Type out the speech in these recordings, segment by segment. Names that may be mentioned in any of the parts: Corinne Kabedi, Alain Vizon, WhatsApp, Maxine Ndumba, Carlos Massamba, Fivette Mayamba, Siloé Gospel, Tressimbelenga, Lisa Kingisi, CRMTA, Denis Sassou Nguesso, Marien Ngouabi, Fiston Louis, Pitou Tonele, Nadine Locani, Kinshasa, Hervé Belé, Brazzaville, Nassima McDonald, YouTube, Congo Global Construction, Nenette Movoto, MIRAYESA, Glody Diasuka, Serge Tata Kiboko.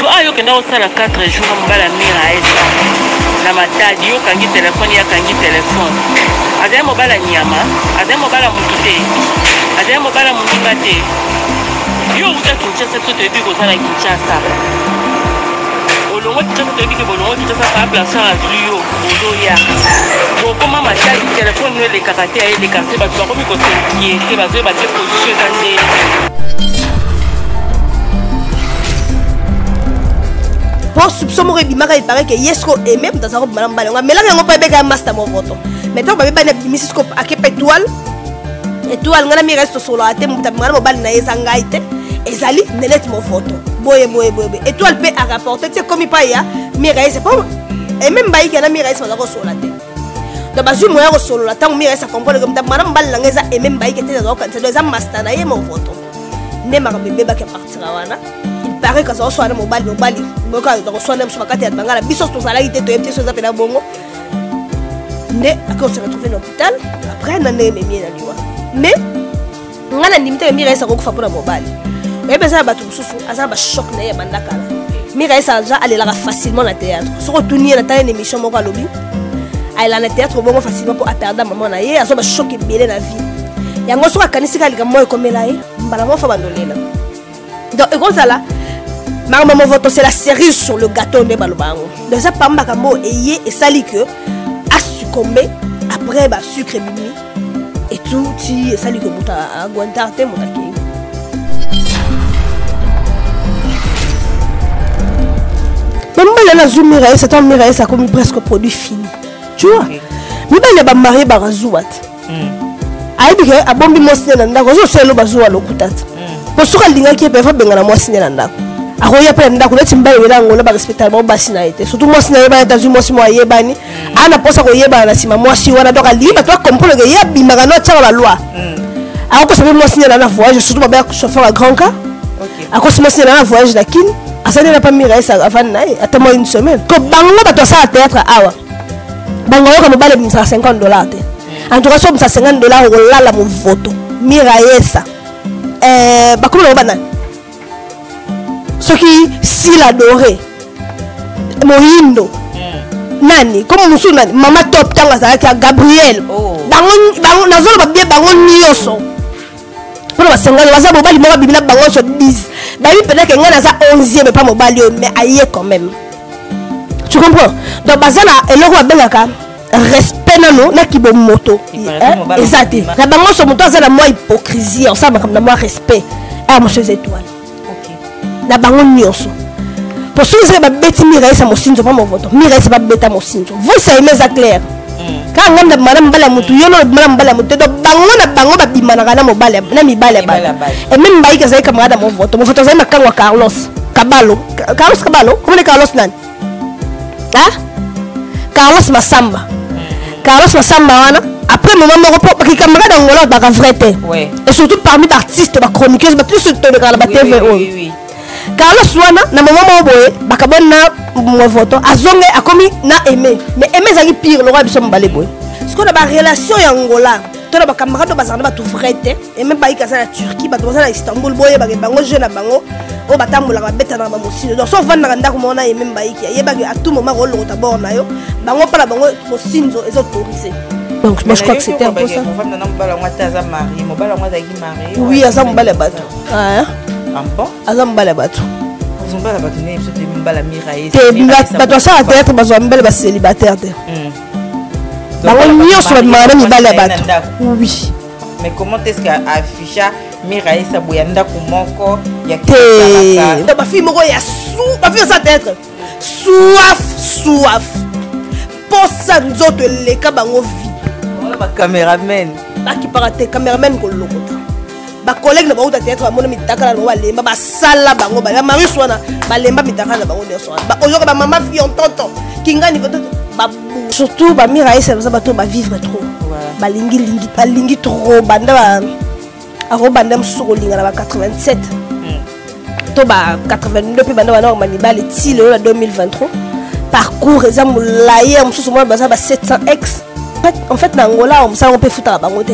moto ayo kenda osala 4 jours mbala Mirayesa na matadi yo kangi telefone ya kangi telefone azay mobala nyama azay mobala mutute azay mobala mutimba te yo uta Kinshasa to te bi ko sala Kinshasa olongo tete to bi ko bolongo tete pa place à rio odoya ko koma matadi telefone no le caractère et le carte ba to ko mi ko tenir ke ba zo ba te position dans pour soupçon mon rébima il paraît que Yesko et même dans sa robe madame Balanga mais là on peut pas master mon vote maintenant on va pas n'abîmer ce qu'on a qu'est étoile on a mis reste sur la tête mon tamarou mon bal n'aïsangaïte et Zali Nenette Movoto boye étoile peut à rapporter c'est comme il pas y a Mirayesa c'est pas et même baïk on a Mirayesa on a sur la tête donc bas du moyen sur la tête on Mirayesa comprendre comme madame Balanga et même baïk était dans quand c'est deux master n'aïe mon vote ne m'a rébimé pas que partira wana pareil que ça reçoit un mobile mobile donc on reçoit même sur la carte de banque la bisos ton salaire était tombé sur ça pendant bongo mais quand on s'est retrouvé dans l'hôpital après on a mis la loi mais on a limité Mirayesa qu'on fait pour la mobile et ben ça va tout sous ça va choc n'ayez mandaka Mirayesa déjà elle ira facilement au théâtre sur retourner la taille une émission mon gars lobby elle a le théâtre bongo facilement pour attendre maman n'ayez ça va choquer bien la vie et on reçoit canisika les gars moi comme elle aille maman faut abandonner là donc et comme ça là Maman Movoto c'est la cerise sur le gâteau de Balobango. Dans un pamba kambo ayé et sali que a succombé après bah sucre et bimi et tout si sali que bouta à guantarte mon aki. Maman la zoom Mirayesa tant Mirayesa comme presque produit fini. Tu vois? Mais ben les bas mariés bah razouat. Aïe bien à bombi moi c'est nanda quand je suis le bazou à l'okutat. Pour ceux qui l'ingénieur qui est parfois benga la moi c'est nanda. Aroye après nda kule timba yela ngolo ba respecter ba basina ite surtout moi sina yeba ta zimo simo yebani ana posa ko yeba na sima moi si wana doka liba to comprendre que yebi magano tsala la loi ako se moi sina na voyage surtout ba chauffeur à grand cas ako se moi sina na voyage la kin asana na pa Mirayesa avant nae atama une semaine ko bango ba to sa théâtre awa bango ko ba le $50 te en tout cas so $50 ko lala mo voto Mirayesa ba ko lo ba na ceux qui s'il adorait Mohindo Nani comme Moussou Nani Maman Top Tanga Zaki à Gabriel Bangon Nazol Babie Bangon Nioso pour la Sengalo Waza Mobali Mora Bibina Bangon sur 10 Babi pendant que Ngan Naza 11e mais pas Mobali mais aïe quand même tu comprends donc Bazana et le roi Bengaka respect nano na kibo moto exact la Bangon sur moto Zana moi hypocrisie on s'en va comme la moi respect ah mon chers étoiles la banque nioso pour ceux qui ont bêté Mirayesa mosinzo pas mon vote Mirayesa pas bêta mosinzo vous savez mes clair quand on a madame bala mutu yo no madame bala mutu do bango na bango ba bimana kana mobala na mibale ba et même baïka zay camarade mon vote zay makangwa Carlos Caballo comment les Carlos nan ah Carlos Massamba wana après mon maman repop qui camarade ngolo ba ka vrai té et surtout parmi artistes ba chroniqueuse ba plus surtout de la TV oui Carlos wana na maman moboye bakabona Movoto azonge akomi na aimé mais aimé zali pire le roi biso mbale boy ce qu'on a ba relation ya ngola to na bakamara bazana ba tout vrai té et même ba ikasa na Turquie ba bazana na Istanbul boye ba bango jeune na bango o batambola ba beta na ba mosino donc so vanda ndako mona aimé ba ikia yeba que à tout moment ko lota bor na yo bango pala bango mosinzo ezo autorisé donc moi je crois que c'était un peu ça vanda na mbala ngata za mari mbala ngata ki mari oui aza mbala bato ah oui. Mais comment est-ce qu'afficha Mirayesa boyanda kumoko ya te ba fille moko ya sou ba fille sa tête soif posa nzoto leka bango vie ba cameraman ba ki parate cameraman ko lokota ba collègue na ba uta théâtre ba mona mitaka na ba lemba ba sala bango ba mari swana ba lemba mitaka na bango nyoso ba oyoka ba mama fille en tonton kingani koto ba surtout ba Mirayesa ba to ba vivre trop ba lingi trop banda ba aro banda msoko linga na ba 87 to ba 82 pe banda wana mani ba le ti le 2023 parcours exemple layer msusu mo ba 700x en fait na ngola on ça on peut foutre bango te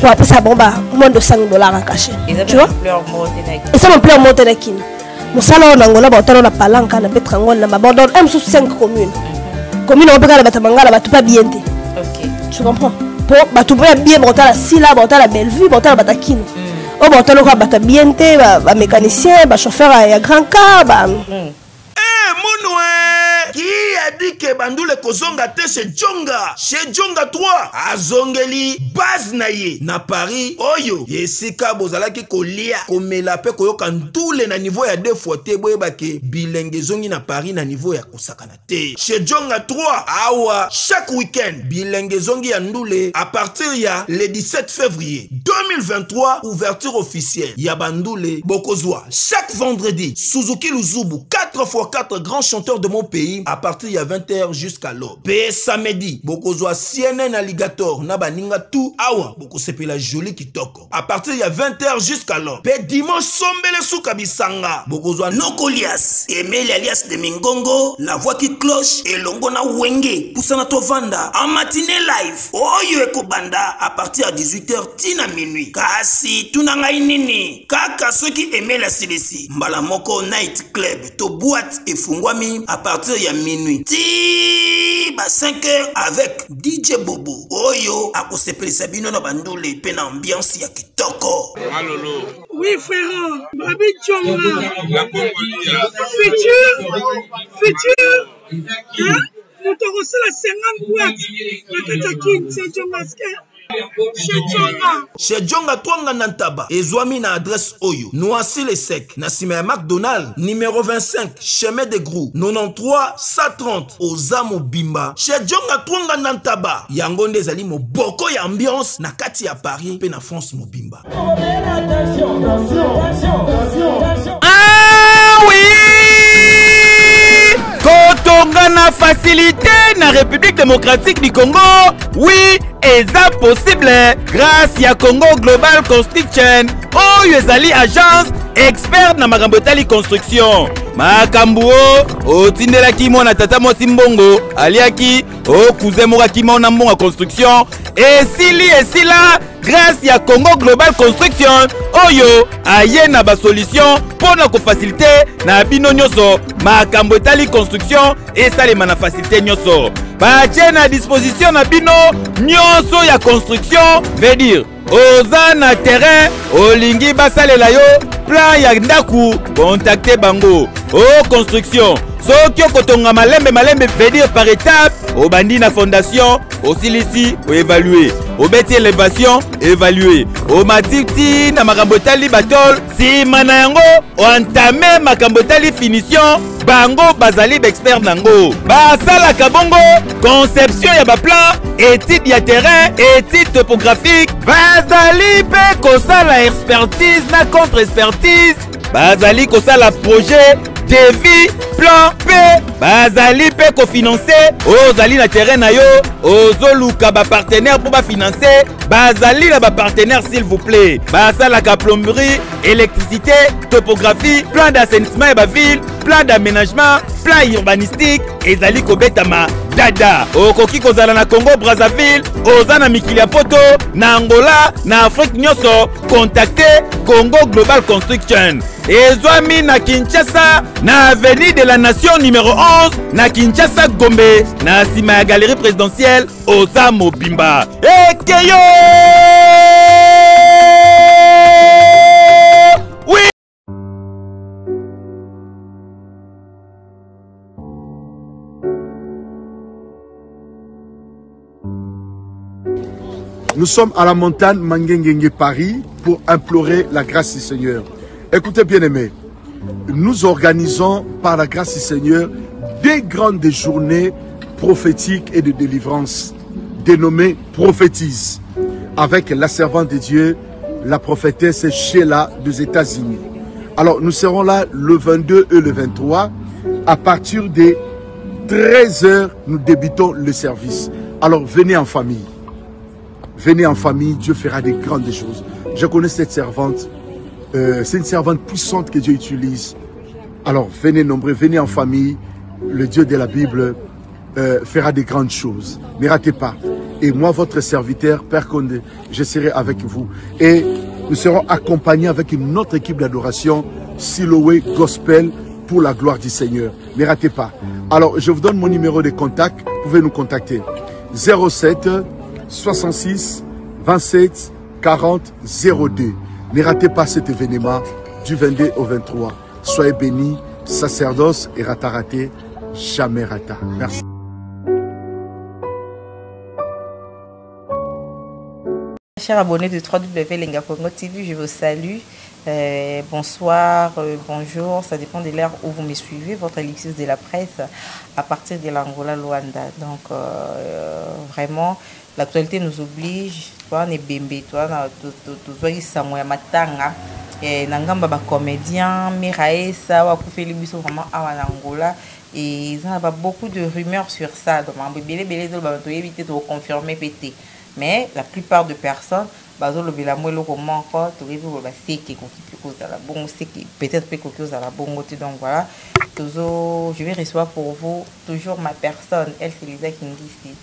pour après ça bon bah moins de $5 à cacher tu vois et ça me plaît monter la kin Moussala Nangola, Botano, la Palanca, la Petrangon, la Mabandon, M5 communes. Commune au Béga, la Batamanga, la Batupa Biente. Ok. Tu comprends? Pour Batouba bien, Botala Silla, Botala Bellevue, Botala Batakine. Oh, Botano, Bata Biente, un mécanicien, un chauffeur à grand car. Qui a dit que Bandoule Kozonga te chez Djonga 3, à Zongeli, base naye, na Paris, Oyo, Yesika Bozala ki kolia, komela pe koyokan doule na niveau ya 2 fois te boeba ke bilenge zongi na Paris na niveau ya kosakana te. Chez Djonga 3, awa, chaque week-end, bilenge zongi ya ndoule, à partir ya le 17 février 2023, ouverture officielle, ya Bandoule, Bokozwa, chaque vendredi, Suzuki Luzubu, 4x4 grands chanteurs de mon pays, à partir de 20h jusqu'à l'aube. P samedi, Bokozwa CNN Alligator, Nabaninga tout awa, Bokosepela la jolie qui toko. À partir de 20h jusqu'à l'aube. P dimanche sombele soukabisanga, Bokozwa Nokolias, Emel alias de Mingongo, la voix qui cloche et longona wenge, poussana tovanda en matinée live. Oyo ekobanda à partir de 18h tina minuit. Kasi tunanga inini, kaka ceux qui aimaient la CDC, Mbalamoko Night Club, to boîte et fungwami à partir à minuit. Ti ba 5h avec DJ Bobo. Oyo akosepeli sabino na bandule pe na ambiance ya kitoko. Alolo. Oui frère, Babi Tchonga. La Congolia. Futur. Hein? Nous te reçons la 50 boîtes. La Katakine, c'est Djomasque. Chez Djonga Twanga Nantaba, Ezwami na adresse Oyo, Noisy les Secs, Nassima McDonald, numéro 25, chemin de Grou, 93 130, Ozamo Bimba. Chez Djonga Twanga Nantaba, Yangonde Zali mo boko ya ambiance, na kati ya Paris, pe na France mo Bimba. Ah oui! Kotonga na facilité, na République démocratique du Congo, oui! Et ça possible grâce à Congo Global Construction au Yezali agence expert na Magambotali construction makambo o tindela kimona na tata Mosimbongo aliaki o cousin mora kimona mbonga construction et sili et sila grâce à Congo Global Construction oyo aye na ba solution pour na ko faciliter na bino nyoso Magambotali construction et ça les mana faciliter nyoso Batienne à disposition na bino nyonso ya construction veut dire oza na terrain olingi basalela yo plan ya ndaku contacter bango o construction soki okotonga malembe veut dire par étape obandi na fondation osilisi o évaluer obeti élévation évaluer o matiti na makambo tali batol si mana yango o entame makambo tali finition bango bazali expert nango basala kabongo conception ya ba plan étude ya terrain étude topographique bazali pe kosala expertise na contre expertise bazali kosala projet devis plan p bazali pe kofinancer ozali na terrain na yo ozoluka ba partenaire pour ba financer bazali na ba partenaire s'il vous plaît basala ka plomberie électricité topographie plan d'assainissement ya ba ville plan d'aménagement, plan urbanistique, et Zali Kobetama, Dada. Okoki Kozala na Congo, Brazzaville, Ozana Mikilia Poto, na Angola, na Afrique Nyoso, contactez Congo Global Construction. Et Zouami na Kinshasa, na Avenue de la Nation numéro 11, na Kinshasa Gombe, na Sima Galerie Présidentielle, Ozamo Bimba. Et Keyo! Nous sommes à la montagne Mangengenge Paris pour implorer la grâce du Seigneur. Écoutez bien aimés, nous organisons par la grâce du Seigneur des grandes journées prophétiques et de délivrance dénommées prophétises avec la servante de Dieu, la prophétesse Sheila des États-Unis. Alors nous serons là le 22 et le 23. À partir des 13h, nous débutons le service. Alors venez en famille. Venez en famille, Dieu fera des grandes choses. Je connais cette servante. C'est une servante puissante que Dieu utilise. Alors, venez nombreux, venez en famille. Le Dieu de la Bible fera des grandes choses. Ne ratez pas. Et moi, votre serviteur, Père Condé, je serai avec vous. Et nous serons accompagnés avec une autre équipe d'adoration Siloé Gospel pour la gloire du Seigneur. Ne ratez pas. Alors, je vous donne mon numéro de contact. Vous pouvez nous contacter. 07 66 27 40 02. Ne ratez pas cet événement du 22 au 23. Soyez bénis, sacerdoce et rataraté, jamais rata. Merci. Chers abonnés de 3W Lenga Congo TV, je vous salue. Bonsoir, bonjour, ça dépend de l'heure où vous me suivez, votre élixir de la presse à partir de l'Angola Luanda. Donc vraiment, l'actualité nous oblige. Toi, on est bébé, toi, on est matanga. Et nangamba ba comédien, Mirayesa, wa koufeli biso vraiment à Angola. Et il y a beaucoup de rumeurs sur ça. Donc, on éviter de confirmer pété. Mais la plupart de personnes, donc voilà, toujours, je vais recevoir pour vous toujours ma personne, elle c'est Lisa Kingisi.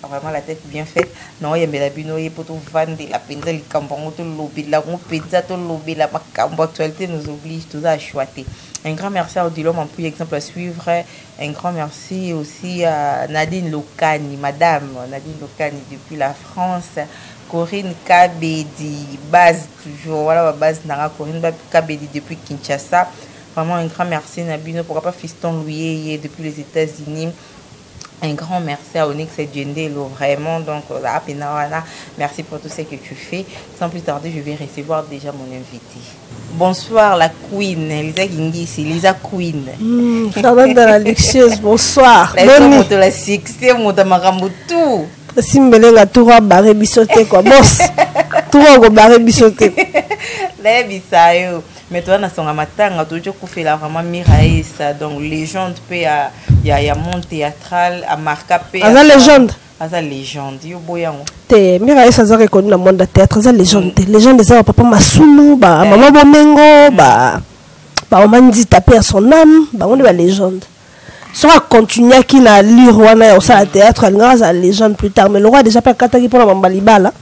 Vraiment la tête bien faite. Non, il y a des abonnés pour tout vendre, la penza, les cambons, tout lobby, la penza, tout lobby, la macambo. Actualité nous oblige tout ça à choisir. Un grand merci à Odilon, mon plus exemple à suivre. Un grand merci aussi à Nadine Locani, madame Nadine Locani depuis la France. Corinne Kabedi, base toujours, voilà, base Nara, Corinne Kabedi depuis Kinshasa. Vraiment un grand merci Nabino, pourquoi pas Fiston Louis depuis les États-Unis. Un grand merci à Onyx et Djendelo, vraiment, donc là, merci pour tout ce que tu fais. Sans plus tarder, je vais recevoir déjà mon invité. Bonsoir la Queen, Lisa Kingisi, Lisa Queen. Ça va dans la luxueuse, bonsoir. La succès, mon tout. Si je tout à barrer bisoté quoi boss tout à barrer bisoté les bisayo mais toi na songa matanga toujours fait la vraiment Mirayesa donc légende pe à ya monde théâtral à marca pe à légende ça légende yo boyango te Mirayesa ça reconnu dans monde théâtre ça légende légende ça papa Masulu ba maman Bomengo ba on m'a dit taper à son âme ba on est légende. Soit continuer à qui n'a lu Rwanda au salle théâtre, elle grâce à légende plus tard, mais le roi déjà pas Kataki pour la Mambalibala.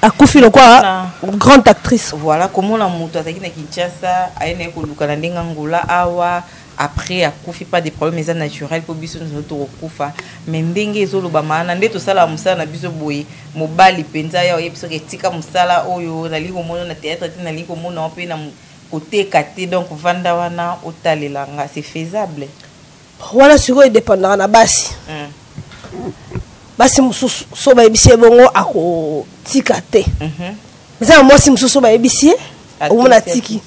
A Koufi le quoi, grande actrice. Voilà comment la moto attaqué na Kinshasa, à une école du Canada, Angola, Awa. Après, à Koufi pas des problèmes naturels pour bisous nous autour Koufa. Mais dengue zolo bama, nandé tout ça la musa na biso boy, mobali penza ya oye biso ketika musala oyo na ligo mono na théâtre, na ligo mono en pe na côté katé donc vandawana otalelanga c'est faisable. Voilà sur quoi dépendra la base. Basi mususu so ba ebisier bongo ako tikate. Mais ça moi si mususu ba ebisier, au moins tiki.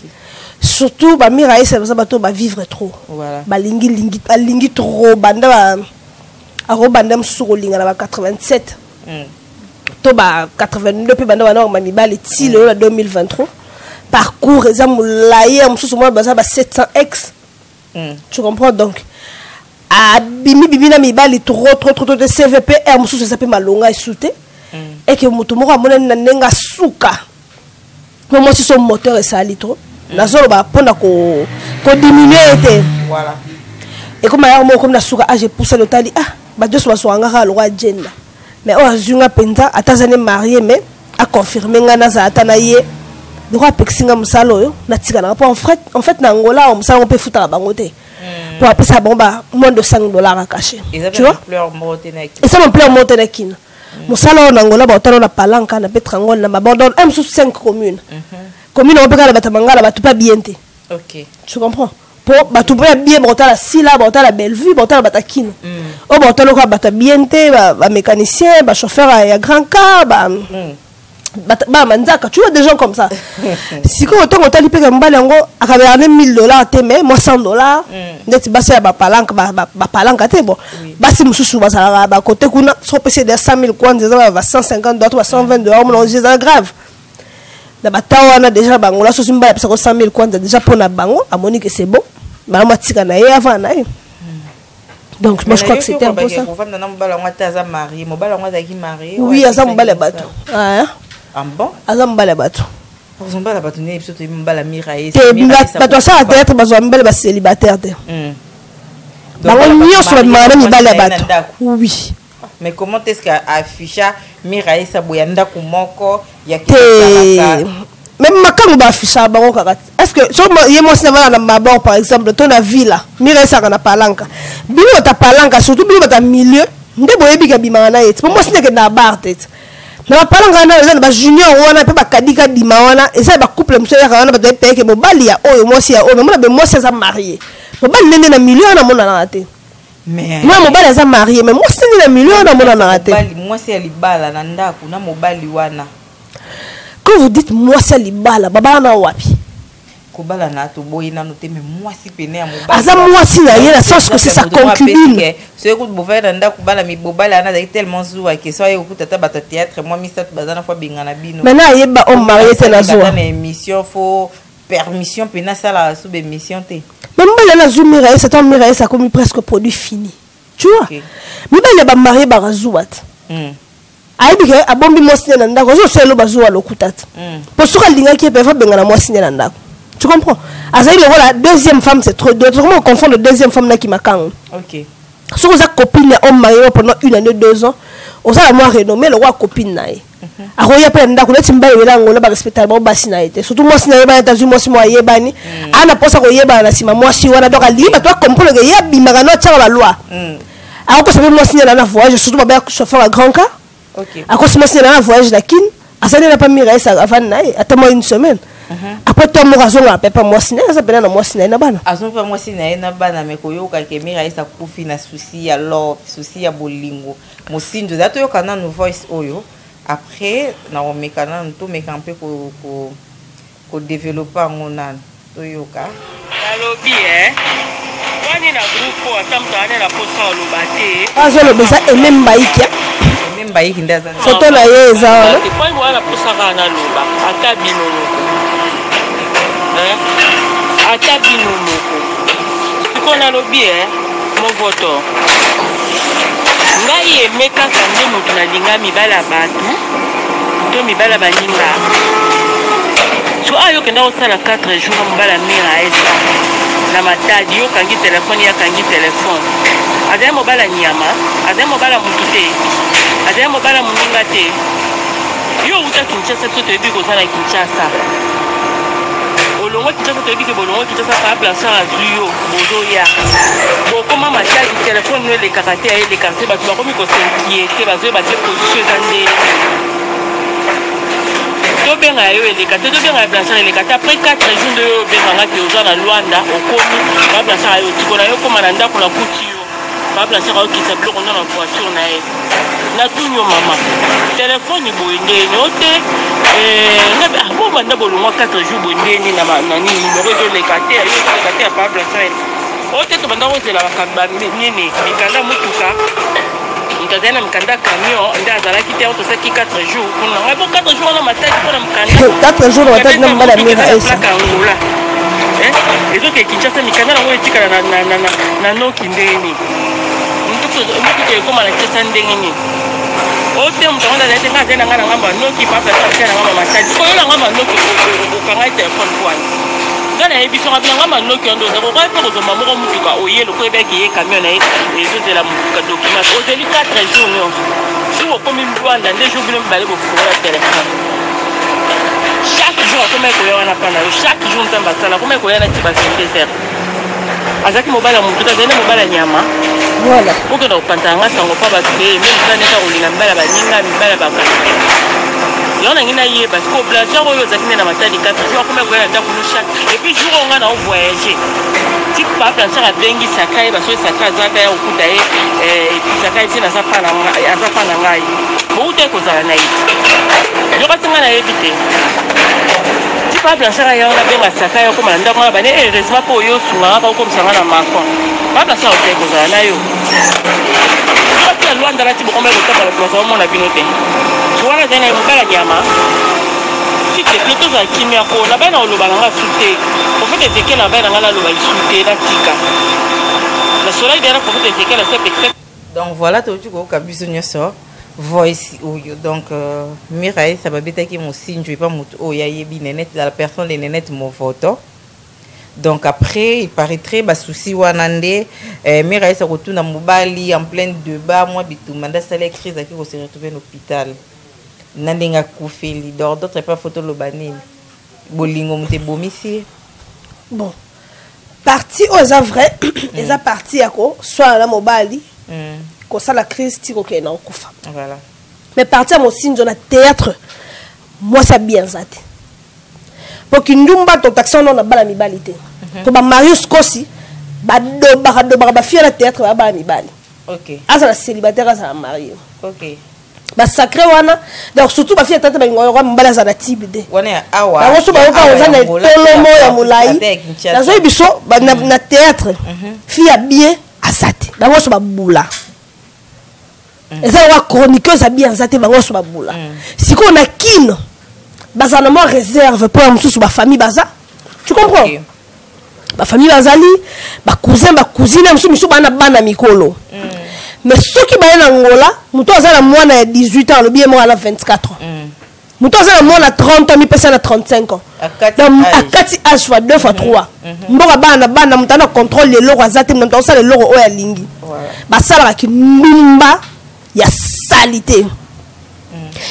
Surtout ba Mirayesa ça bato ba vivre trop. Voilà. Ba lingi trop banda a robanda mususu ko linga ba 87. To ba 82 pe banda wana mami ba le ti le 2023. Parcours ça mulaye mususu moi ba ça ba 700x. Tu comprends donc à bimi bimi na mibali trop de CVPR mususu ça pe malonga isouté et que moto moko amona nenga suka comment si son moteur et ça litro la zone ba pona ko diminuer était voilà et comme ya moko na suka age poussé le tali ah ba deux so so ngara le roi Jenna mais o azunga penza atazane marié mais a confirmer nga na za atanaye le roi pexinga musalo yo na tikana pas en fait na Angola on musalo on peut foutre la bangote. Pour appeler ça bon bah moins de 5 dollars à cacher. Tu vois? Et ça me plaît en Monténékin. Mon salon en Angola, on a Palanca, na Pétrangol, on abandonne un sous 5 communes. Commune on peut pas la Batamanga, la Batoupa Biente. Ok. Tu comprends? Pour Batoupa Biente, on a la Silla, on a la Bellevue, on a la Batakin. Oh, on a le Batabiente, un mécanicien, un chauffeur à grand car, bah manzaka, tu vois des gens comme ça. Si quand on t'a dit que Mbalango a gagné 1000 dollars, mais moi 100 dollars, net basse à Bapalanka, Bapalanka, t'es bon. Bassi Moussou, Basara, Bakote, Kuna, soit PC de 100 000 coins, des ans, 150 dollars, 320 dollars, on a grave. La bataille, on a déjà Bangola, soit une balle, 100 000 coins, déjà pour la Bango, à Monique, c'est bon. Mais on m'a dit qu'on a eu avant, donc moi je crois que c'était un peu ça. Oui, à ça, on bat les bateaux. Ah bon? Azambala bato. Azambala bato ne ipso te mbala Mirayesa. Te bato ça tête bazo mbala ba célibataire te. Bah on y sur mbala mbala bato. Oui. Mais comment est-ce qu'afficha Mirayesa boyanda kumoko ya kitaka? Même quand on affiche à Baron Karat, est-ce que je me par exemple, ton avis là, Mirayesa n'a pas langue. Bilo ta palanka, surtout bilo ta milieu, ne boye biga bimana et. Pour moi ce n'est que na bar tête. Na palanka na les ba junior wana pe ba kadika bimana et ça ba couple monsieur ya wana ba doit payer que mobali ya oyo moi si ya oyo, moi na moi c'est ça marié. Mobali nende na milieu na mona na raté. Mais moi mobali ya ça marié, mais moi c'est na milieu na mona na raté. Mobali moi c'est ya libala na ndaku na mobali wana. Quand vous dites moi c'est libala, baba na wapi. Kobala na to boyina noté mais moi si pené à mon bala. Aza moi si na yé la sens que c'est sa concubine. Ce écoute bovera nda kobala mi bobala na tellement zoua que soit écoute tata bata théâtre moi mi sat bazana fois bingana bino. Mais na yeba homme marié c'est la zoua. Na émission faut permission pena ça la sous émission té. Mais moi la zoua Mirayesa, ton Mirayesa comme presque produit fini. Tu vois? Mais ben ba marié ba razouat. Aïbike abombi mosine na ndako zo selo bazuwa lokutata. Posuka linga ki pe va bengana mosine na ndako. Tu comprends? Azaï le voilà deuxième femme c'est trop d'autres on confond le deuxième femme na ki makang. OK. Si vous avez copine homme marié pendant une année 2 ans, on ça la moi renommé le roi copine nae. A roya pe ndako leti mbaye welango na ba respectable ba sina été. Surtout mosine yeba etazu mosine mo yebani. Ana posa ko yeba na sima mosi wana donc aliba toi comprendre que yebi magano tsaka la loi. Alors que ça peut mosine na voyage surtout ba chauffeur à grand cas. Okay. À cause de mon voyage d'Akin, ça n'a pas Mirayesa ça avant naï, attends-moi une semaine. Après toi mon raison là, pas moi siné, ça peut être moi siné na bana. Azon pas moi siné na bana mais koyo ka ke Mirayesa kufi na souci ya love, souci ya bolingo. Mo sinjo za to yo kana no voice oyo. Après na o mekana nto mekampe ko développer ngona to yo ka. Allo bi Wani na groupe o tamtane la poso lo bate. Azo lo besa e même baïkia. Photo la yeza. Adem obala muninga te. Yo uta Kinshasa to tebi ko sala Kinshasa. Olongo Kinshasa to tebi ko bolongo Kinshasa pa place à Zuyo, Bodoya. Bo comment ma chat téléphone ne les caractères et les cartes ba to komi ko sentier, te ba zo ba te position d'année. To ben a yo les cartes, to ben a place les cartes après 4 jours de yo ben nga te oza na Luanda, okomi ba place à yo tikona yo ko mananda ko la kutio. Ba place à yo ki sa bloko na voiture na e. La tournure maman téléphone ni boindé noté na bon banda bolongo 4 jours boindé ni na nani numéro de lekater yo lekater pa blasain oté to banda oté la bakamba nini ikanda mutuka ikazana mkanda camion ndaza la kité oté saki 4 jours kuna bon 4 jours na matadi kuna mkanda 4 jours matadi na mbala Mirayesa et donc Kinshasa mikanda na ngoti kana na no kindeni Voilà. Pour que nous pantalons ça on pas basculer même ça n'est pas au linambala baninga mibala bakati. Là on a ngina yé parce qu'au place on va zakina na matadi 4 jours comme quoi on a pour chaque et puis jour on a voyager. Tik pas place à bengi sakai baso sakai za ba au kuta et puis sakai tina sa pana asa pana ngai. Bon te ko za na yi. Yo ka tanga na éviter. Tik pas place à on a benga sakai ko malanda ko ba ne et resma ko yo sunga ka ko msanga na makon. Pas de ça au thé comme ça, là yo. Pas de la loi dans la tibou comme elle est par le poisson, mon abinoté. Tu vois la dernière fois la gamme. Si tu es plutôt à Kimia, on a bien dans le balanga souté. Au fait, c'est qu'elle a bien dans la loi souté, la tika. Le soleil derrière, pour fait, c'est qu'elle a fait. Donc voilà, tu vois, Kabusonio sort. Voice donc Mirayesa ça va bêta qui mon signe, je vais pas mon oh, ya yebi Nenette, la personne de Nenette Movoto. Donc après, il paraîtrait que souci Wanande, Mirayesa retourne à Mobali en plein débat. Moi, bitou manda salé crise à qui on s'est retrouvé à l'hôpital. Nandinga Koufeli, d'autres pas photo lobanil. bolingo mte bomisi. Bon. Parti aux avrais, ils ont parti à quoi? Soit la mobali, comme ça la crise tire au Kenya au Koufa. Voilà. Mais parti à mon signe dans le théâtre, moi ça bien ça. Pour que nous battons taxi on a bala mi balité. Pour que Marius Kossi, bado fier le théâtre va bala mi bali. Ok. Ah ça la célibataire ah ça la mariée. Ok. Bah sacré wana. Donc surtout bah fier tata bah on aura mbala ça la type de. On est à awa. On reçoit bah on va on a tellement ya mulai. La zone biso bah na théâtre. Fille bien à ça. Bah on se bah boula. Et ça on chroniqueuse à bien ça te bah on se bah boula. Si qu'on a kin. Basalement réserve pour un sous ma famille baza. Tu comprends? Ma famille bazali, ma cousin, ma cousine, monsieur monsieur bana bana mikolo. Mais ceux qui baillent en Angola, mutoza la moine à 18 ans, le bien moi à 24 ans. Mutoza la moine à 30 ans, mi personne à 35 ans. À 4 âge fois 2 fois 3. Mbora bana bana mutana contrôle les loro azate mutana ça les loro oya lingi. Ba sala ki mumba ya salité.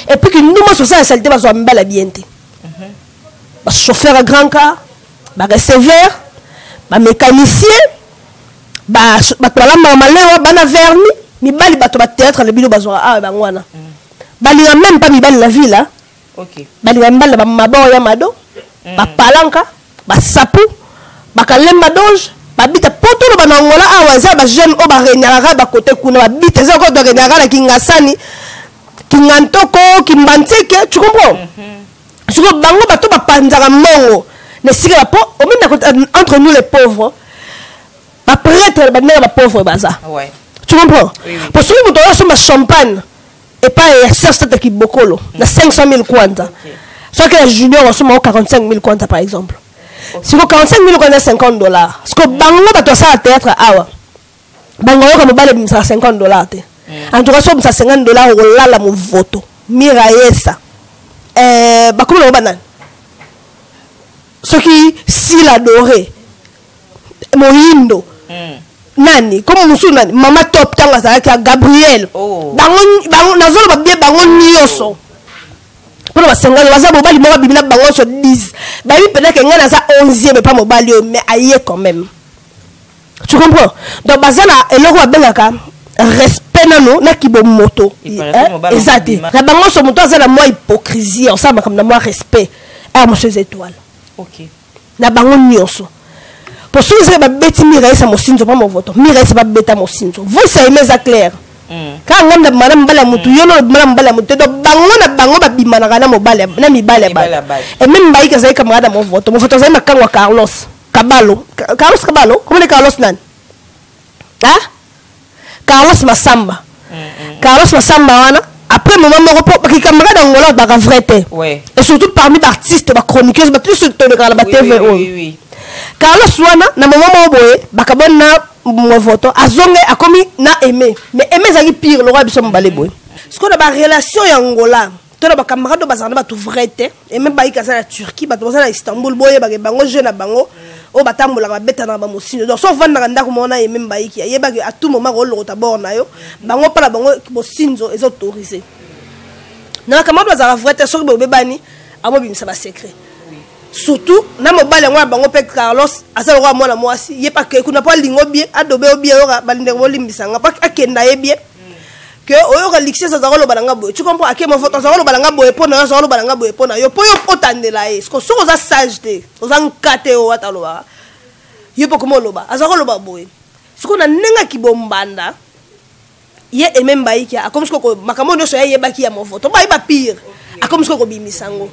Et puis que nous, nous sommes saletés, nous sommes belles à bienté. Le chauffeur à grand cas, le receveur, le mécanicien, le malin, le vernis, mais bali bato théâtre, le bilo bazo a bangwana. Bali même pas mi bali la ville. OK. Bali même bali ba mabo ya mado, ba palanka, ba sapu, ba kalemba doge, ba bita poto lo banangola a waza ba jeune o ba renyara ba côté kuna ba bita za ko do renyara la kingasani. Kingantoko, Kimbanseke, tu comprends? Sur le bango, bateau, bapanzara mongo. Ne s'y va pas. Au même entre nous les pauvres, ma prêtre, ma mère, ma pauvre baza. Tu comprends? Pour ceux qui ont ma champagne et pas les certes qui bocolo, la 500 000 kwanza. Soit que les juniors ont 45 000 kwanza par exemple. Si vous 45 000 kwanza, $50. Parce que bango, bateau ça à théâtre à awa. Bango, comme balle, ça $50. En tout cas, ça me $50 au la mon voto. Mirayesa. Bakoum le banane. Ce qui s'il adoré. Mohindo. Nani, comme Moussou Nani, maman top tanga ça qui a Gabriel. Bangon nazolo ba bien bangon nyoso. Pour le $50, ça mobali moi bibina bangon sur 10. Bah oui peut-être que ngana ça 11e mais pas mobali mais aïe quand même. Tu comprends? Donc bazana eloko abengaka. Respect nano na kibo moto ezate na bango so moto azala moi hypocrisie ensemble comme na moi respect à monsieur étoile. OK na bango nyoso pour ceux qui ba beti Mirayesa mosinzo pas mon vote Mirayesa ba beta mosinzo vous savez mes clair quand on na madame bala moto yo na madame bala moto do bango na bango ba bimana kana mobala na mibala ba et même ba ikazai camarade mon vote azai makangwa Carlos Cabalo comment les Carlos nan hein Carlos Massamba wana après maman report parce qu'il camarade angola ba vrai paix et surtout parmi artistes ba chroniqueuse ba tout sur ton la ba TV oui Carlos wana na maman boye ba kabona mon voto azonge akomi na aimé mais aimé ça qui pire le roi biso mbale boye ce qu'on a ba relation angola tona ba camarade ba zana ba tout vrai paix et même ba ikasa la Turquie ba to na Istanbul boye ba bango jeune na bango o batambo la babeta na ba mosino donc so vanda ka ndako mona ye memba yiki yeba ke atout moment ko lokota borna yo bango pala bango bosinzo ezo autorisé na kama ba za vrai te so be bani amo bimisa ba secret surtout na mobali ngwa bango pe Carlos asalo kwa mona mwasi ye pa ke kuna pa lingo bien adobe obie yo ba ndeko bolimbisa nga pa akenda ye bien que oyo ka lixia za zalo balanga boy tu comprends akemo voto zalo balanga boy po na zalo balanga boy po na yo po yo potandela e sko soko za sage te ozankate o ataloba yo po komo loba azako loba boy sko na nenga kibombanda ye e memba yiki akomsko ko makamono so ye baki ya movoto ba iba pire akomsko ko bimisango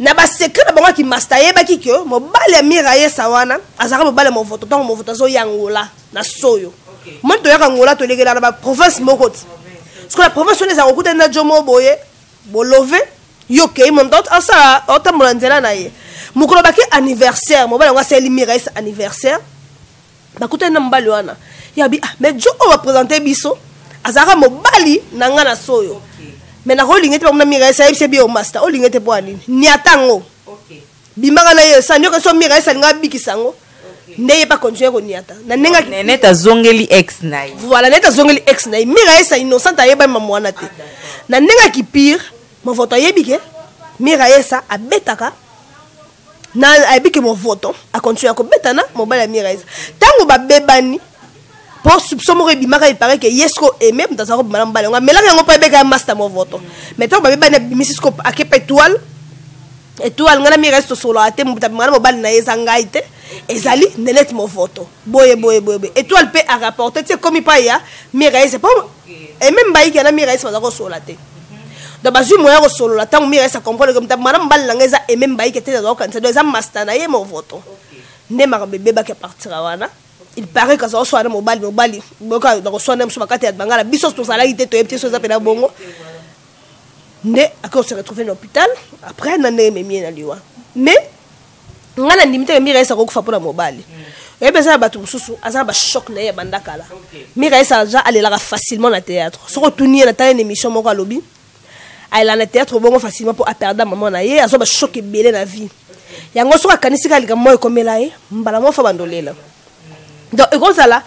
na ba secret na bango ki master ye baki kyo mo bale Mirayesa wana azaka mo bale movoto tango movoto zo yangola na soyo mo to yakangola to legela na ba province mokoti. Parce que la province les a recruté na jomo boye bolove yoke montant asa otamulanzela na ye mukolo baki anniversaire mo bala ngase Mirayesa anniversaire bakuta na mbali wana ya bi mais jo on va présenter biso azara mo bali na ngana soyo mais na rolingete ba Mirayesa yebse bi o master olingete po anini ni atango bimaka na ye sanyo ke so Mirayesa ngabi kisango n'ayez pas continué qu'on y attend. Nenette a zongeli ex naï. Voilà, Nenette a zongeli ex naï. Mirayesa innocente a yeba maman naté. Nenga qui pire, mon vote a yebike. Mirayesa a betaka. na abiki mon voto a continuer ko betana mon bala Mirayesa tango ba bebani pour soupçon mo rebima ka paraît que yesko aimé dans sa robe madame balanga mais là on pas beka master mon voto mais tango ba bebani misisko akepa étoile étoile ngana Mirayesa solo até mon bala na yezanga ite ezali Nenette Movoto boye boye boye étoile pe a rapporter c'est comme il pas ya Mirayesa pas et même baï kana Mirayesa za ko solo até dans bas du moyen solo la tant Mirayesa comprendre comme madame balanga et même baï était dans quand ça doit ça master na mon voto ne ma bébé ba qui partira wana il paraît que ça soit mobali boka dans soit même sur carte bangala biso to salari te to petit chose pena bongo ne a qu'on se retrouver à l'hôpital après on est mien na liwa mais on a limité Mirayesa ko fa pour la mobali et ben ça ba tout susu azaba ba choc na ya bandakala Mirayesa ja aller la facilement na théâtre se retourner na tane émission moko à lobby elle a le théâtre bon facilement pour perdre maman na ye azoba choc belé na vie yango soka kanisika lika moyo komela e mbala mo fa bandolela donc comme ça là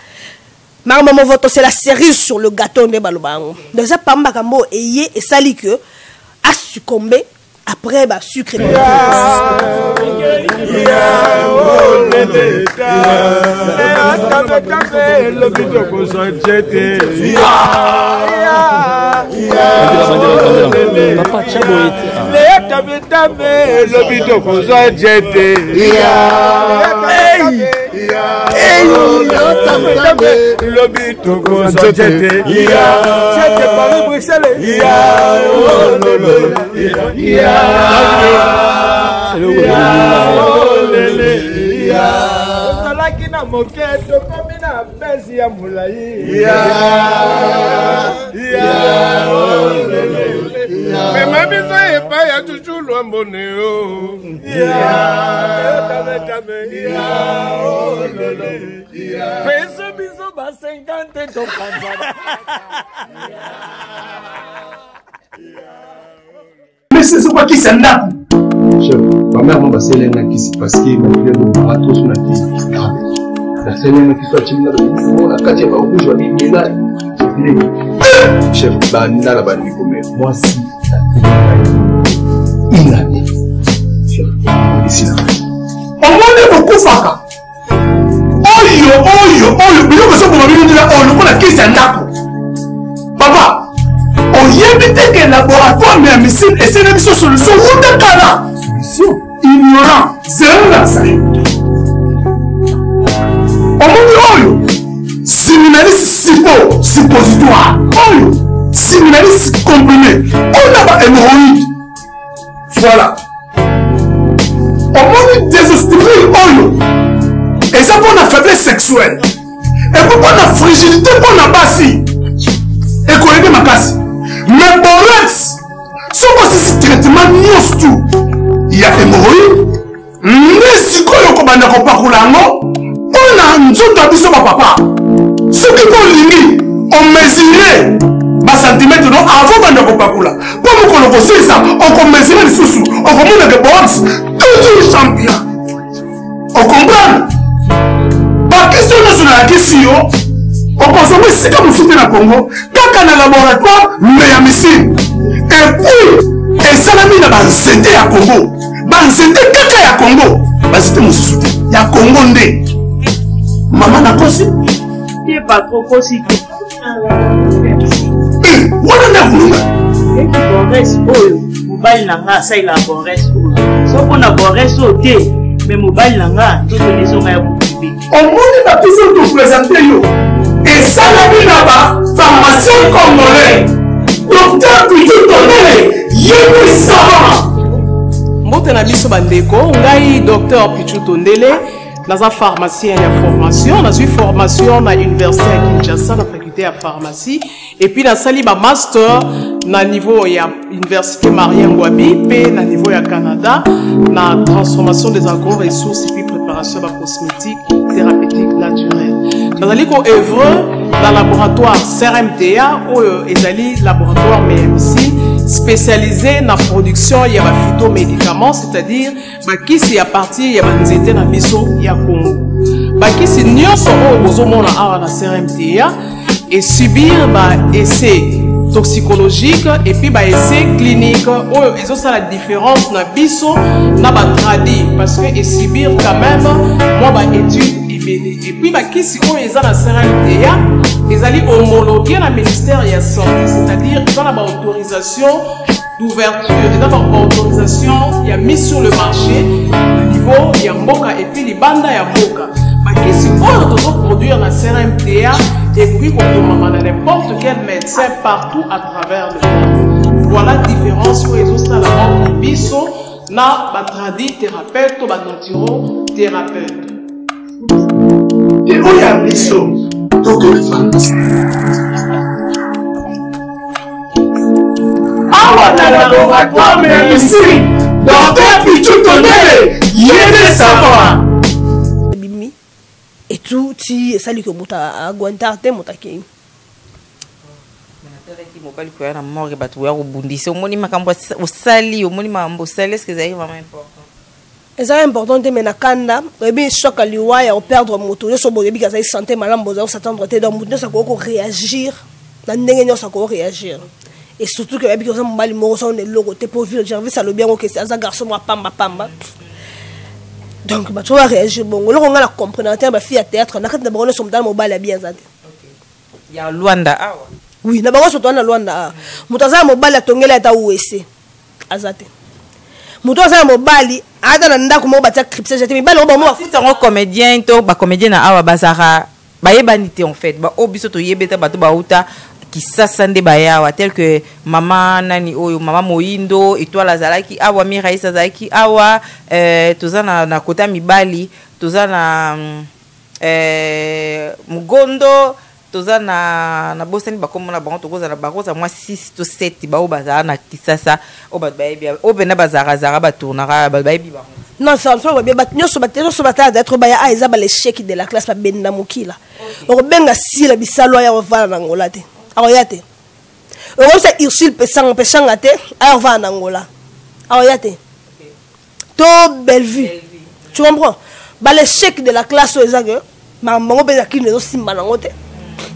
maman Movoto c'est la cerise sur le gâteau de balobango donc ça pamba kambo eye et sali que a succombé après bah sucre Mais c'est quoi qui s'en a? Ma mère m'a passé les nains qui se passent, qui m'a fait le bateau sur la piste. La semaine qui soit chimnée, la quatrième fois où je vais me dire, chef, bah, n'a la banni comme moi, si, il a dit, chef, ici, là. On m'a mis beaucoup faka. Oh yo, mais non, mais ça, vous m'avez dit là, oh, le coup, la qui s'en a. Papa! On y évite qu'un laboratoire mais un missile et c'est une solution. Où t'es là? Solution ignorant. C'est un lancé. On m'a dit, séminariste suppositoire. Séminariste combiné. On a un hémorroïde. Voilà. On m'a dit, désostérile. Et ça pour la faiblesse sexuelle. Et pour la fragilité, pour la basse. Et qu'on aide ma casse. Mais Borex, si on passe ce traitement, il y a hémorroïdes, mais si on a un papa. Ce qui est on mesurait un centimètre avant qu'on ait un pour nous connaître ça, on mesurait les sous-sous, on remonte les Borex, toujours champion. On comprend. Par question nationale, question. On consomme c'est comme si c'était dans le Congo, quand on a un laboratoire, mais un missile. Et puis, et ça l'a mis dans le CT à Congo. Dans le CT, à Congo. C'était mon soutien. Il y a Congo. Maman n'a pas su. Il pas trop possible. Et ça là-bas, pharmacien congolais, docteur Pitou Tonele, Yémi Savant. Mbotena biso bandeko, ngai docteur Pitou Tonele, dans un pharmacien de formation, dans une formation à l'université à Kinshasa, dans la faculté de pharmacie, et puis dans sali ba master, dans le niveau de l'université Marien Ngouabi, puis dans le niveau du Canada, dans la transformation des agro-ressources et puis préparation de la cosmétique, thérapeutique, naturelle. Nous allons œuvrer dans le laboratoire CRMTA ou le laboratoire MMC spécialisé dans la production de phytomédicaments, c'est-à-dire qui est à partir de la mission de Congo. Qui est nous sommes au CRMTA et subir des essais toxicologique et puis bah essai clinique oh ils ont ça la différence na biso na ba tradi parce que et subir quand même moi bah étude et puis bah qui si on ils ont la sérénité ils allaient homologuer la ministère de la santé c'est-à-dire ils ont la autorisation d'ouverture ils ont la autorisation il y a mis sur le marché au niveau il y a mboka et puis les bandes il y a mboka bah qui si on doit produire la sérénité et puis on a n'importe quel médecin partout à travers le monde. Voilà la différence pour les autres à la mort biso, na batradi thérapeute ou batantiro thérapeute. Et où y a biso, donc les femmes. Ah voilà la laboratoire mais ici, dans tes pitous tonné, y a des savants. Et tout, si ça lui que à Guantarte, Motaké. C'est important de réagir. Et surtout que donc, tu vas réagir. Bon, alors on a la compréhension. Ma fille à théâtre, on a quand même besoin de son talent mobile à bien zade. Il y a Luanda. Oui, on a besoin de son talent Luanda. Mutaza mobile à Tongela est à Ouessé, à zade. Mutaza mobile, ada nanda comment battre cripsé. J'ai dit mais bah le bon moi. Si tu es un comédien, toi, bah comédien à Awa Bazara, bah ébanité en fait, bah obiso toi yébeta bato baouta. Qui s'assendait baya tel que maman nani oyo maman moindo et toi la zalaki awa Mirayesa zalaki awa tozana na kota mibali tozana mugondo tozana na bosani bakomona bango tokozana bakoza moi 6 to 7 ba bazana na kisasa obabaye obena bazara zara batournara babaye bi bango non ça on va bien battre nous se battre d'être baya aiza ba les chèques de la classe ba benda mokila on benga si la bisalo ya ovala na ngolate. Aoyate. Heureusement Ursule pesang até à va en Angola. Aoyate. To Bellevue. Tu comprends? Bah les chèques de la classe aux agues. Ma maman beza qui ne doit si mal en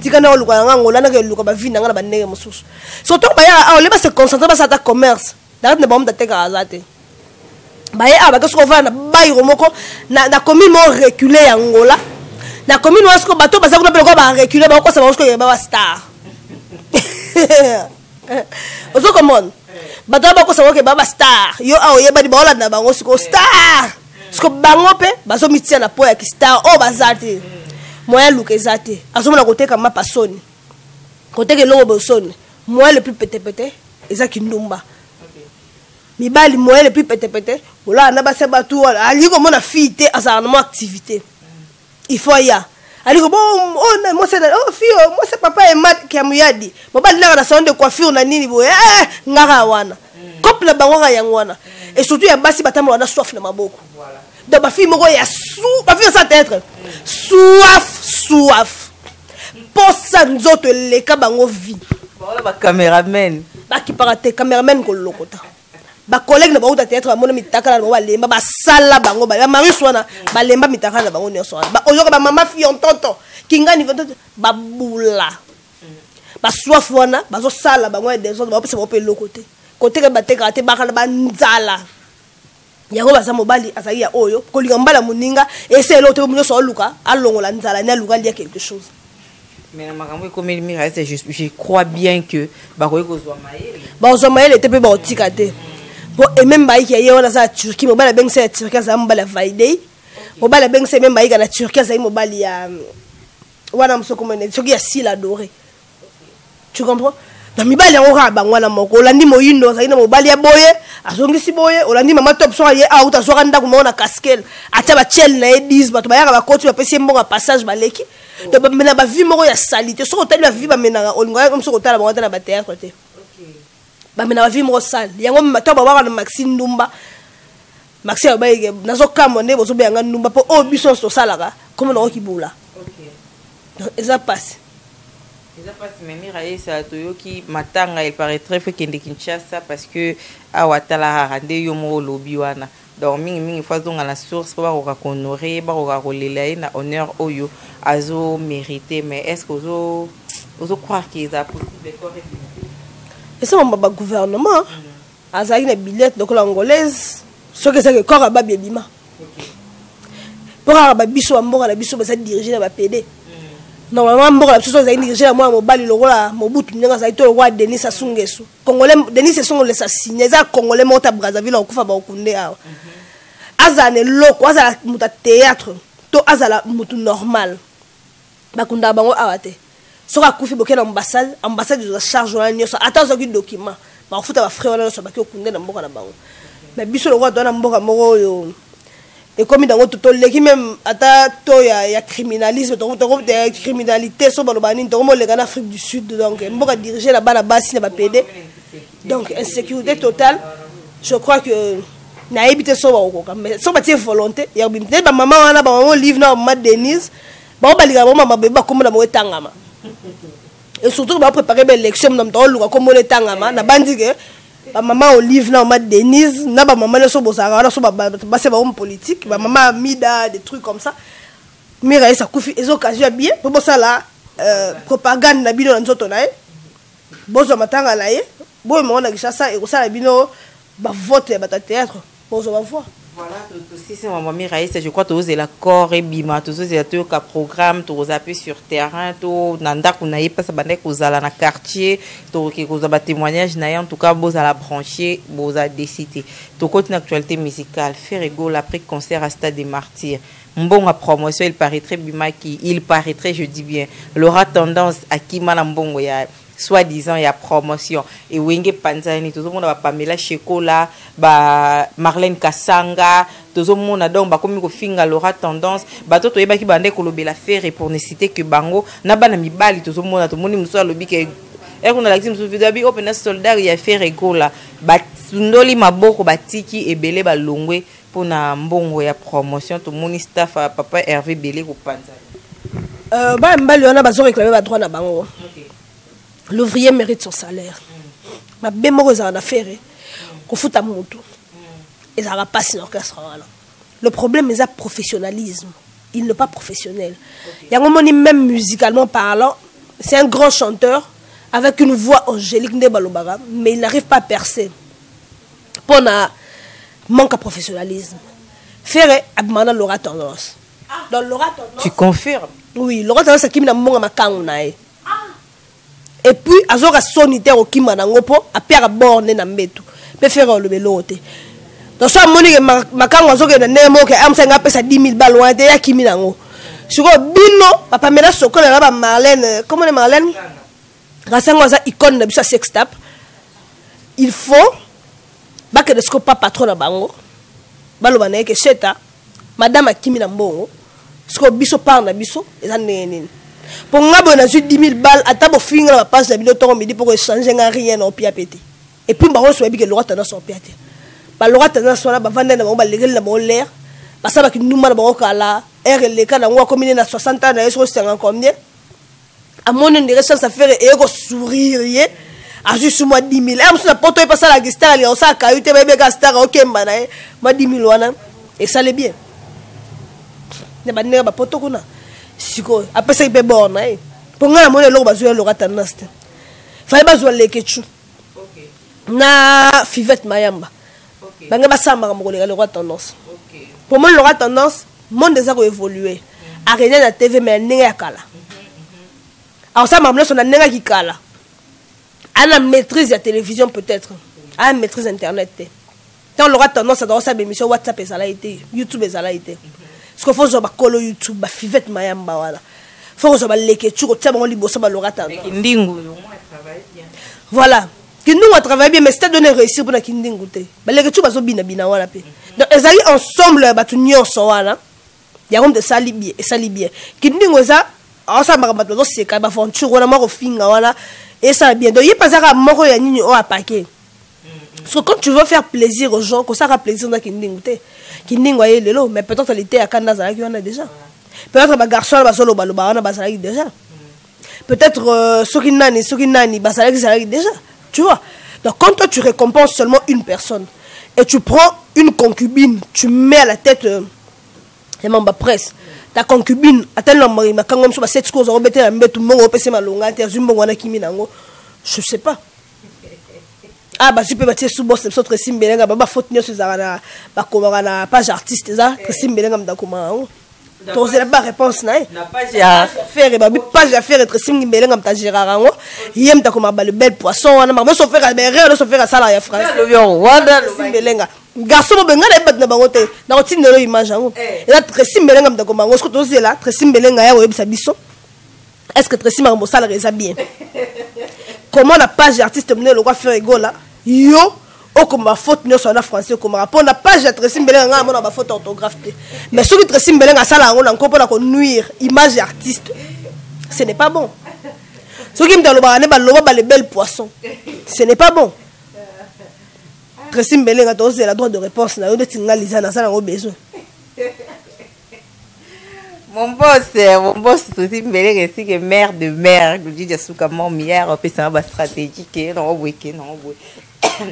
si quand on le voit en Angola, on le voit pas vivre dans la bannière moussous. Surtout bah ya, on les passe concentré pas sur ta commerce. D'arrêt ne bombe de tega azate. Bah ya, bah qu'est-ce qu'on va na bah iromoko na commune mon reculé en Angola. Na commune où est-ce qu'on bateau parce qu'on appelle quoi bah reculé bah quoi ça mange quoi y a bah star. Vous comprenez? Badaba ko sawa ke baba star. Yo awo ye ba di bola na bango siko star. Siko bango pe bazo mitia na poya ki star o bazati. Moya luke zati. Azomo na kote kama pasoni. Kote ke longo bosoni. Moya le plus pété ezaki ndumba. Mi bali moya le plus pété. Ola na ba se batu ali ko mona fite azarno activité. Il faut ya. Ali ko bon on moi c'est oh fio moi c'est papa et mat qui a muyadi baba là la salon de coiffure na nini boye ngara wana couple bangora yangwana et surtout ya basi batama wana soif na maboko voilà donc ba fille moko ya sou ba fille ça être soif pour ça nzoto le ka bango vie voilà ba cameraman ba ki parate cameraman ko lokota ba collègue na ba uta théâtre mona mitaka na ba lemba ba sala bango ba Marius wana ba lemba mitaka na bango nyoso ba oyoka ba mama fi on tonton kinga ni tonton ba bula ba soif wana ba zo sala bango des autres ba pese ba pe lokote kote ke ba te ka te ba kana ba nzala ya ko ba sa mobali asali ya oyo ko linga mbala muninga ese lote munyoso aluka alongola nzala na luka lia quelque chose. Mais je crois bien que ba ko zo maele ba zo maele te pe ba otika te. Et même si y a la Turquie, on a la Turquie, on a la Turquie, on a la Turquie, on a la Turquie, on a la Turquie, tu comprends? Dans les balles, on a la Turquie, on a la Turquie, on a la Turquie, on a la Turquie, on a la Turquie, on a la Turquie, on a la Turquie, on a la bamena vivre sale yango mato ba wana Maxine Ndumba Maxine ba yeke nazo kamone bozo benga Ndumba po obiso so salaka comme na okibula OK donc ça passe mais Mirayesa toyoki matanga il paraît très fort kende Kinshasa parce que awatala rande yo mo lobby wana donc mingi fois donc à la source ba ko honorer ba ko kolela na honneur oyo azo mériter mais est-ce que ozo croire que ça possible correct. c'est un gouvernement. Il y a billet de l'angolaise. Ce que c'est le corps à Babébima. Pour avoir Babiso à Mora, la Biso va être dirigée à PD. Normalement, Mora, la Biso va être dirigée à moi, mon bal, le roi, mon bout, le roi Denis Sassou Nguesso. Congolais, Denis Sassou Nguesso, les Congolais montent à Brazzaville, on couvre à Bakoundé. Azane, loko, azala, mouta théâtre, to azala, moutou normal. Bakunda bango awate. Sora koufi boké l'ambassade, ambassade de la charge, on a nié, attends, on a eu le document. Ma fout à ma frère, on a eu le document. Mais Biso, le roi, on a eu le document. Et comme il y a un criminalisme, des criminalités sont en Afrique du Sud, donc on va diriger là-bas la base, il va péder. Donc insécurité totale, je crois que n'a évité ça, mais ça va être volonté. Il y a ma maman, on a un livre, on a Denise, on va lire ma maman, comme on a tangama. Et surtout, on va préparer l'élection, on va comme on est tangama, on a bandit que. Ma maman Olive, là, on m'a Denise, na ma maman le sobosara, là, c'est ma politique, ma maman Mida, des trucs comme ça. Mirayesa Koufi, ils ont occasion bien, pour ça là, propagande na bino nzoto na ye, bozo matanga na ye, bon mon a gishasa et ça la bino, bah vote et bah théâtre, bozo va voir. Voilà, aussi c'est maman Mirayesa, je crois que tous les accords et bima, tous les acteurs qui programme, tous les appuis sur terrain, tous nanda qu'on aille pas ça banné aux allant à quartier, tous qui aux abats témoignages n'ayant en tout cas beaux à la brancher, beaux à décider. Tout côté une actualité musicale, faire rigole après concert à Stade des Martyrs. Bon à promotion, il paraîtrait bima qui, il paraîtrait, je dis bien, l'aura tendance à qui malambon voyage. Soi-disant, il y a promotion. Et Wenge Panzani, tout le monde a Pamela Chekola, Marlène Kassanga, tout le monde a donc, comme il y a tendance, tout le monde a fait la faire et pour ne citer que Bango, n'a pas mis balle, tout le monde a tout le monde a lobby que. Et on a l'action sur le vidéo, on a soldat, il y a fait rigola. Batundoli Maboko, Batiki et Belé Balongwe pour la promotion. Tout le monde staff à Papa Hervé Belé ou Panzani. Balle, on a besoin de réclamer la droite à Bango. L'ouvrier mérite son salaire. Ma bémor est en affaire. Qu'on fout à mon tour. Et ça va passer l'orchestre. Le problème, c'est le professionnalisme. Il n'est pas professionnel. Il y a un moment, même musicalement parlant, c'est un grand chanteur avec une voix angélique, mais il n'arrive pas à percer. Pour un manque de professionnalisme. Faire a demandé l'aura tendance. Dans l'aura tendance. Tu confirmes? Oui, l'aura tendance, c'est qu'il y a un moment où on est. Et puis, Azora sonitaire au Kimanangopo, à Pierre Borne et Nambetou. Préférons le belote. Dans ce moment, Macan Azora et Nemo, qui a 10 000 balles, ou à Kiminango. Sur le bino, Papa Mena Sokol, la Marlène, comment est Marlène? Rassangoza, icône de sa sextape. Il faut, que ne soit pas patron à Bango, Balobane, que Cheta, Madame Kiminambo, ce que Bisso parle à Bisso, et ça n'est rien. Pour moi, on a 10 000 balles, à table fin, on passe la minute au midi pour échanger rien en piapété. Et puis, on se dit que le roi tendance en piapété. Le roi tendance en piapété, on va aller dans l'air, parce que nous, on va aller dans l'air, on va communiquer dans 60 ans, on va se rendre compte. À mon direction, ça fait un sourire, à juste moi 10 000. Et on se porte pas ça la guistare, on s'en cahute, mais bien gastar, ok, moi 10 000, et ça l'est bien. Ne pas dire, pas tout ça. Après ça, il peut bon. Pour moi, je vais le tendance. Fallait pas jouer les ketchup. Na Fivette Mayamba. Le tendance. Pour moi, le tendance, le monde a évolué. Arena la TV, mais elle a kala. Alors ça, maman, on a néga qui kala. Elle a maîtrise la télévision peut-être. Elle a maîtrise Internet. Quand le tendance, dans sa émission WhatsApp et ça l'a été, YouTube et ça l'a été. Ce qu'on fait, c'est qu'on a YouTube, Fivette Mayamba, voilà. Faut qu'on a les ketchup, on a les bosses, on a l'orata. Kindingu, au moins, elle travaille bien. Voilà. Kindingu, on travaille bien, mais c'est donné réussir pour la Kindingu. Les ketchup, ils ont bien, voilà. Donc, ils arrivent ensemble, ils ont son, voilà. Il y a un de salibier, et salibier. Kindingu, ça, on s'en bat, c'est quand même aventure, on a mort au fin, voilà. Et ça, bien. Donc, il n'y a pas à mort, il y a ni au paquet. Parce que quand tu veux faire plaisir aux gens, qu'on s'en fasse plaisir, on a Kindingu. Kindingu est le lot, mais peut-être elle était à Canada, il y en a déjà. Peut-être que les garçons sont déjà. Peut-être ceux qui n'ont déjà. Tu vois. Donc quand toi tu récompenses seulement une personne et tu prends une concubine, tu mets à la tête les membres presse, ta concubine, à tel nombre, il m'a quand même sur cette cause, on va mettre tout le monde, on va passer ma longue, je ne sais pas. Ah, bah, tu peux mettre sous boss, c'est Tressimbelenga, bah, faut tenir sur la page artiste, ça, Tressimbelenga, m'dakoma. Ton zéro pas réponse, n'a page à faire, et bah, page à faire, Tressimbelenga, m'ta Gérard, yem takoma, bah, le bel poisson, on a marre, on fait à Berre, on se fait à Salah, à France. Tressimbelenga. Garçon, on a un peu de image. Et là, Tressimbelenga, m'dakoma, on se retrouve là, Tressimbelenga, ouais, ça bisson. Est-ce que Tressimbelenga, ça le résa bien? Comment la page artiste menée le roi Ferrigo là? Yo, oh comme ma faute nous sommes français comme rapport la page Tressimbelenga à mon ma faute orthographe. Mais celui Tressimbelenga ça là on encore pour la nuire image artiste, ce n'est pas bon. Celui qui me dit le barané baloba les belles poissons, ce n'est pas bon. Tressimbelenga toi c'est la droit de réponse là, on est signalisé dans ça là on a besoin. Mon boss, c'est aussi que mère de mère. Je dis que c'est comment hier, c'est un stratégique,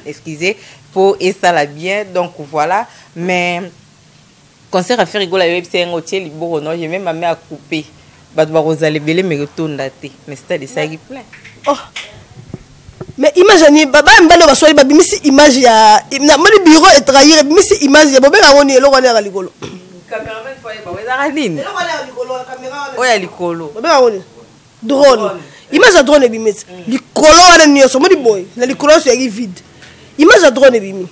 excusez, pour et ça la bien, donc voilà. Mais concert à faire rigolo, c'est un hôtel libre, non, j'ai même ma mère à couper. Bah, tu vas rosaler belé, mais retourne la thé. Mais c'était des sacs pleins. Oh, mais imaginez, Baba, il m'a dit, Baba, image à. Il m'a dit, bureau est trahir, mais c'est image à Baba, on est là, on est à rigolo. Caméraman foyer ba wezaranini elo wala likolo camera oya likolo ba woni drone image drone bimetse likolo wana nyoso modi boy na likolo so yaki vide image drone bimi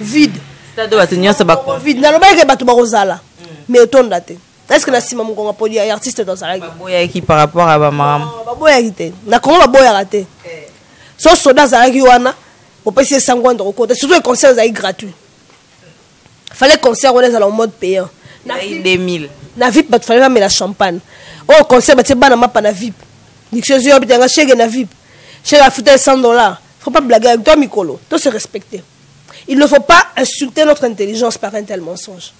vide stade ba nyoso ba ko vide na lobeke ba to ba kozala mais otonda te est-ce que la sima mongonga poli artiste dans ça ba boya ki par rapport à ba maman ba boya ki te na ko ba boya raté so soda za ki wana o pese sangondo ko te surtout les concerts za gratuit. Fallait concert on est en mode payant. Na VIP 2000. Na VIP bat fallait mettre la champagne. Oh concert bat c'est ban ma pas na VIP. Dictionnaire habite nga chèque na VIP. Chèque à foutre $100. Faut pas blaguer avec toi Mikolo. Toi se respecter. Il ne faut pas insulter notre intelligence par un tel mensonge.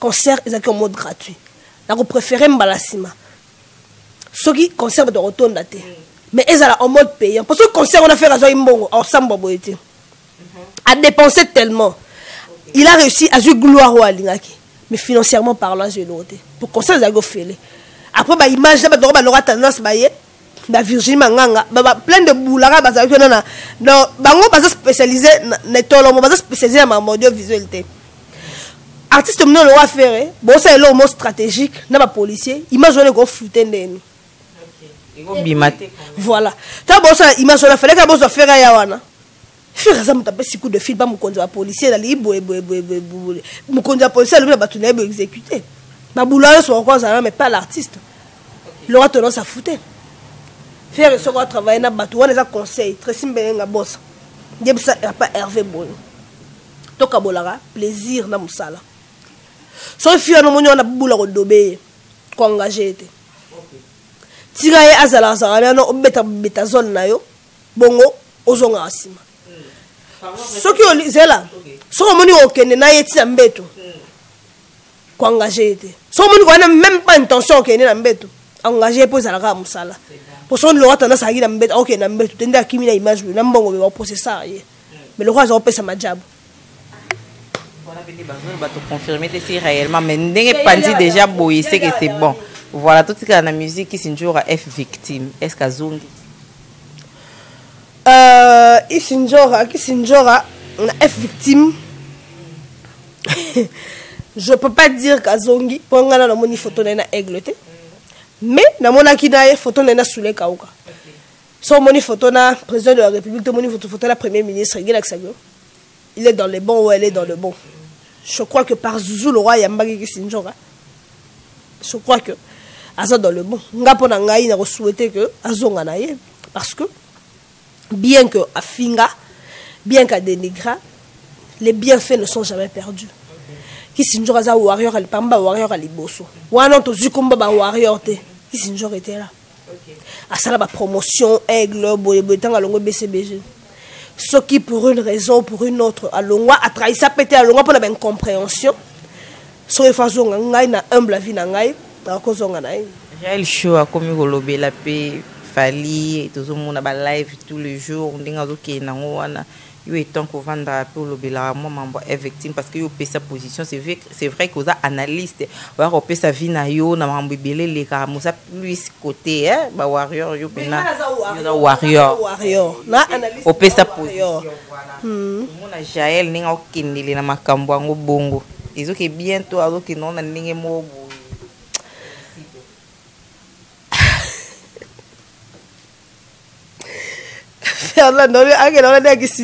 Concert ils ont en mode gratuit. Na vous préférez Mbalasima. Ceux qui concert de retourne daté. Mais ils en mode payant. Parce que concert on a fait raison imbongo ensemble boité. À dépenser tellement. Il a réussi à jouer gloire au Alingaki. Mais financièrement parlant, je l'ai noté. Pour qu'on s'en aille. Après, bah, image, il aura tendance à la Virginie Manganga. Plein de boulara, on va spécialiser dans l'audiovisualité. Artiste, on va faire. Bon, c'est le mot stratégique. On va policier. Image, on va flouter. Voilà. Image, on va faire. On va faire. Frère, ça me tape six coups de fil, pas mon conduit à policier, d'aller boué. Mon conduit à policier, le bâtonnet est exécuté. Ma boulangère soit encore ça, mais pas l'artiste. L'aura tendance à foutre. Frère, il sera travaillé dans le bateau, on les a conseillé. Tressimbelenga boss. Il n'y a pas Hervé Bon. Donc, à Bolara, plaisir dans mon sala. Son fils, on a boulangère d'obéir, qu'on engagé. Tiraillé à Zalazara, on a bêta zone, bongo, aux ongassima. Ceux qui ont lisé là, sont venus au Kenya et ils ont été engagés. Sont venus même pas intention au Kenya et engagés pour ça la gamme ça là. Pour son le roi tendance à dire n'embête, ok n'embête. Tendez à qui mina image, n'embongo mais on procède ça. Mais le roi ils ont payé sa majab. On a venu besoin de confirmer si réellement mais n'est pas dit déjà boy c'est que c'est bon. Voilà tout ce que la musique qui s'injure à F victime. Est-ce qu'à Zongi? Isinjora, on a F victime. Je peux pas dire qu'à Zongi, pour qu'on a une photo d'un aigle, mais dans mon akina, photo d'un soleil kaouka. Son moni photo d'un président de la République, de moni photo d'un premier ministre, il est dans le bon ou elle est dans le bon. Je crois que par Zouzou, le roi Yambagi Isinjora, je crois que Aza dans le bon. Ngaponangaï n'a souhaité que Azonganaï, parce que bien que à Finga, bien qu'à Dénigra, les bienfaits ne sont jamais perdus. Qui s'injora warrior à Pamba, warrior à Liboso. Wana to Zukumba warrior te. Qui s'injora était là. À ça la promotion aigle boyebetang à longo BCBG. Ce qui pour une raison ou pour une autre à longo a trahi ça pété à longo pour la bonne compréhension. Sur les façons ngai na humble vie na ngai à cause ngai. J'ai le show à comme golobé la paix. Fali et tout le monde a live tous les jours on dit que il est temps qu'on vende pour le bilan moi est victime parce que il peut sa position c'est vrai qu'aux analystes voir au peut sa vie na yo na mambélé les camusa plus côté hein ba warrior yo pena warrior na analyste au peut sa position voilà mon a Jaël ninga okindile na makambo ngo bongo izo que bientôt azo que non na ninge mo bon, genre y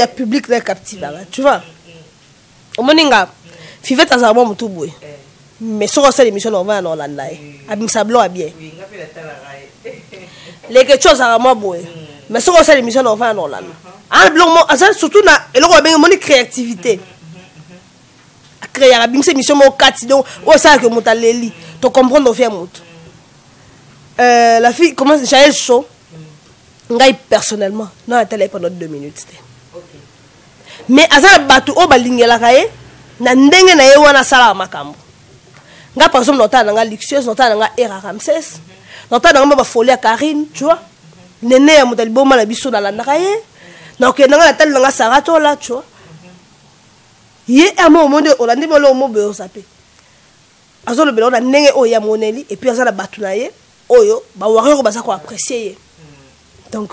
a public très captif là, tu vois. Au moins n'inga, vivez dans un monde tout mais sur cette émission on va en Hollande là, à bien. Les choses à moi boy, mais sur cette émission on va en Hollande. Ah surtout na, et le créativité. Il y a une mission la fille commence Jaël chaud personnellement non elle télé pendant 2 minutes mais azar batu o balingela kaye na ndenge na ye wana sala makambo nga par exemple notana nga luxueuse notana nga era Ramsès notana nga ba folie à Karine tu vois Néné ya motali boma la biso na landakaye na okena nga tali nga sarato la tu vois. Il y a un moment où on a dit que l'on a dit que l'on a dit que l'on a dit que l'on a dit que l'on a apprécié. Donc,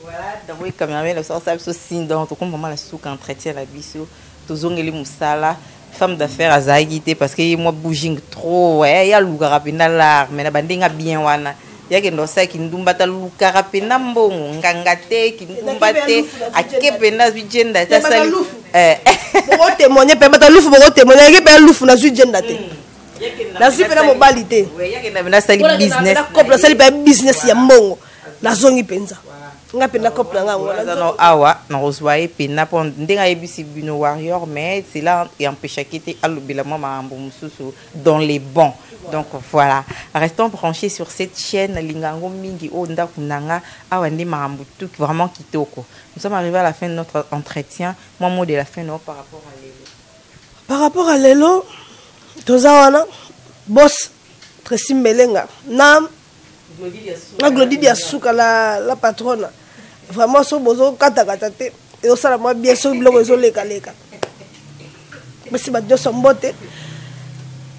voilà, donc oui, comme il y a aussi, donc, on a dit que l'entretien la biseau, toujours les moussala, femme d'affaires à Zagité, parce que moi, bouging trop, il y a l'ougarapina l'art, mais la bandinga bien wana. Il y a des gens qui ne sont pas là. Donc voilà, restons branchés sur cette chaîne Lingango Mingi Onda Kunanga Awande Marambutu vraiment kitoko. Nous sommes arrivés à la fin de notre entretien. Moi mot de la fin non par rapport à Lelo. Par rapport à Lelo, tozawana boss Tresim Melenga. Nam Glody Diasuka la patronne. Vraiment so bozo kata kata te et osala moi bien so bloko zo leka leka. Merci ba Dieu sombote.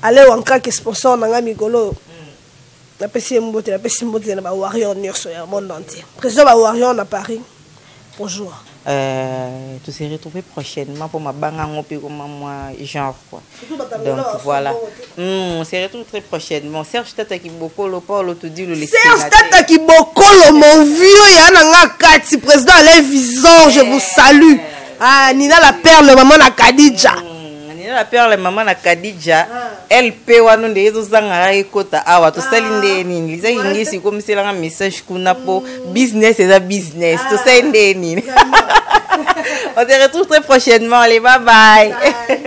Allez, on a un sponsor, on a un migolo. On a un warrior sur le monde entier. Président warrior à Paris. Bonjour. Tu seras retrouvé prochainement pour ma banane, pour moi, genre. Quoi. Donc voilà. On se retrouve très prochainement. Serge Tata Kiboko, le Paul, te dit le laisser. Serge Tata Kiboko, mon vieux, il y a un kati. Président Alain Vizon, je vous salue. Ah, Nina la perle, maman la Kadidja. La perle maman na Kadidja LP wanu de ezo zanga ekota awa to selinde nini lisa ingisi comme c'est la message kuna po business et business to selinde nini. On se retrouve très prochainement, allez bye bye.